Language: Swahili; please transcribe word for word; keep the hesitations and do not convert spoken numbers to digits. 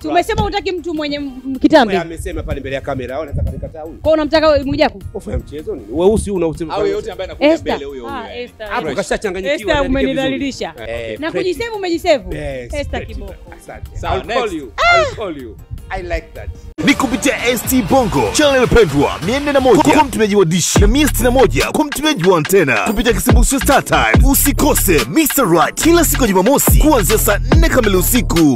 Tumesema hutaki mtu mwenye kitambi. Amesema pale mbele ya kamera au nataka nikataa huyo. Kwa unamtaka mjaku? Ofu ya mchezo nini? Weusi unausema. Au yote ambaye anakuja mbele huyo huyo. Hapo kashachanganyikiwa. Esther umenidhalilisha. Na kujisevu umejisevu. Esther kiboko. Asante. I'll call you. I'll call you. I like that. Nikupitia S T Bongo channel pendwa mia nne na moja kwa mtumiaji wa dish na mia sitini na moja kwa mtumiaji wa antena kupitia kisimbuzi Startime. Usikose M R Right kila siku ya Jumamosi kuanzia saa nne kamili usiku.